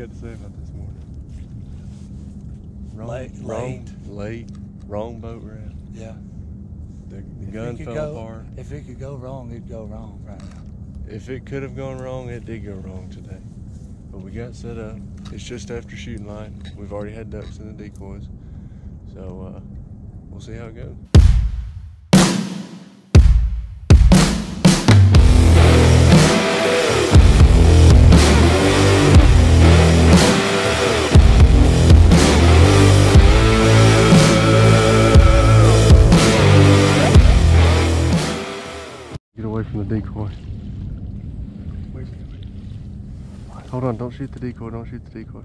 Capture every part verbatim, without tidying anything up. got to say about this morning? Wrong, late, wrong, late, wrong boat round. Yeah. The, the gun fell go, apart. If it could go wrong, it'd go wrong right now. If it could have gone wrong, it did go wrong today. But we got set up. It's just after shooting light. We've already had ducks in the decoys, so uh, we'll see how it goes. From the decoy. Hold on, don't shoot the decoy, don't shoot the decoy.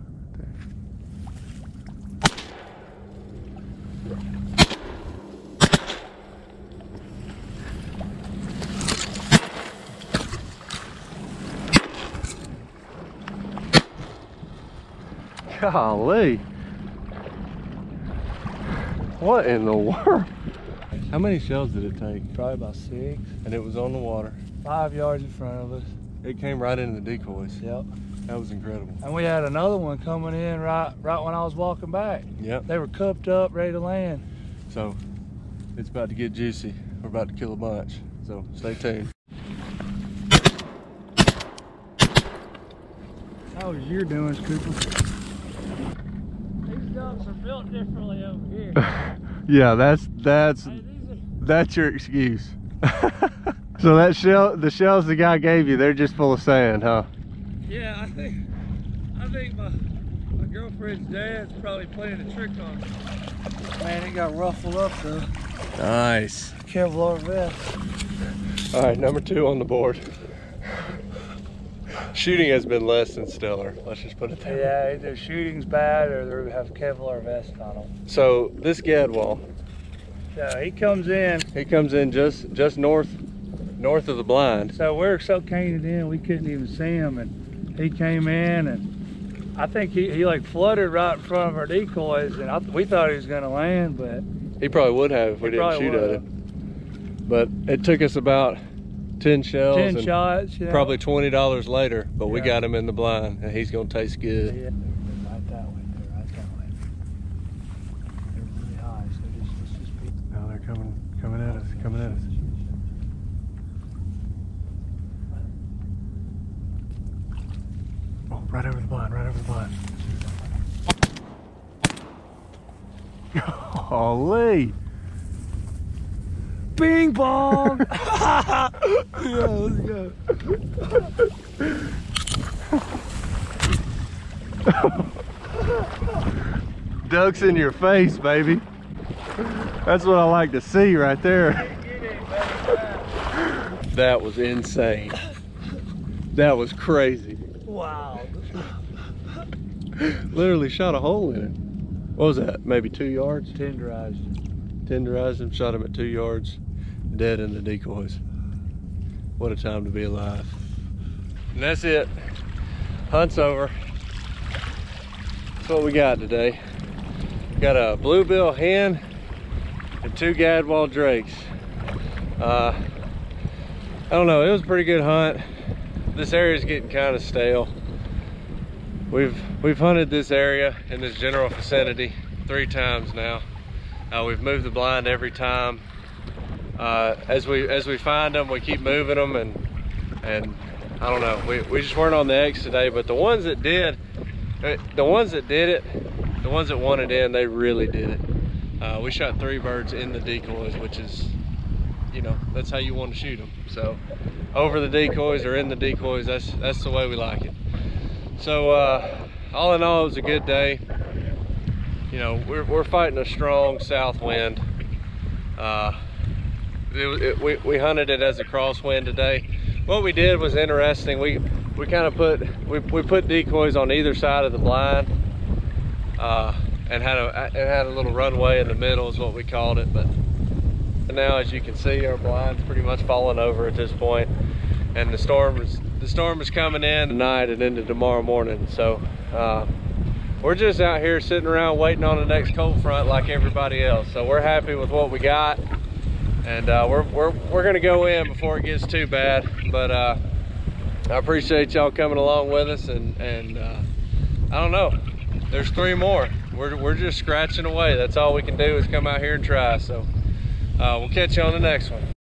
There. Golly! What in the world? How many shells did it take? Probably about six. And it was on the water. Five yards in front of us. It came right into the decoys. Yep. That was incredible. And we had another one coming in right right when I was walking back. Yep. They were cupped up, ready to land. So, it's about to get juicy. We're about to kill a bunch. So, stay tuned. How was your doings, Cooper? These ducks are built differently over here. Yeah, that's, that's, that's your excuse. So that shell, the shells the guy gave you, they're just full of sand, huh? Yeah, I think, I think my, my girlfriend's dad's probably playing a trick on me. Man, it got ruffled up though. Nice. Kevlar vest. All right, number two on the board. Shooting has been less than stellar. Let's just put it there. Yeah, either shooting's bad or they have Kevlar vests on them. So this Gadwall. Yeah, he comes in. He comes in just just north north of the blind. So we're so caned in we couldn't even see him, and he came in, and I think he, he like fluttered right in front of our decoys, and I, we thought he was going to land, but he probably would have if we didn't shoot at him. But it took us about ten shells, ten and shots, yeah. Probably twenty dollars later, but yeah. We got him in the blind, and he's gonna taste good. Yeah. They're right that way, they're right that way. They're really high, so just let's just beat them. Now they're coming, coming at us, coming at us. Oh, right over the blind, right over the blind. Holy! Bing bong! Yeah, let's go. Ducks in your face, baby. That's what I like to see right there. That was insane. That was crazy. Wow. Literally shot a hole in it. What was that? Maybe two yards? Tenderized him. Tenderized him, shot him at two yards. Dead in the decoys. What a time to be alive. And that's it. Hunt's over. That's what we got today. Got a bluebill hen and two Gadwall drakes. Uh, I don't know, it was a pretty good hunt. This area's getting kind of stale. We've, we've hunted this area in this general vicinity three times now. Uh, we've moved the blind every time. Uh, as we as we find them, we keep moving them, and and I don't know, we, we just weren't on the eggs today. But the ones that did, the ones that did it, the ones that wanted in, they really did it. Uh, we shot three birds in the decoys, which is, you know, that's how you want to shoot them. So over the decoys or in the decoys, that's that's the way we like it. So uh, all in all, it was a good day. You know, we're we're fighting a strong south wind. Uh, It, it, we, we hunted it as a crosswind today. What we did was interesting. We we kind of put we, we put decoys on either side of the blind, uh, and had a it had a little runway in the middle is what we called it. But now, as you can see, our blind's pretty much falling over at this point, and the storm is the storm is coming in tonight and into tomorrow morning. So uh, we're just out here sitting around waiting on the next cold front like everybody else. So we're happy with what we got. And uh, we're, we're, we're gonna go in before it gets too bad. But uh, I appreciate y'all coming along with us, and, and uh, I don't know. There's three more. We're, we're just scratching away. That's all we can do is come out here and try. So uh, we'll catch you on the next one.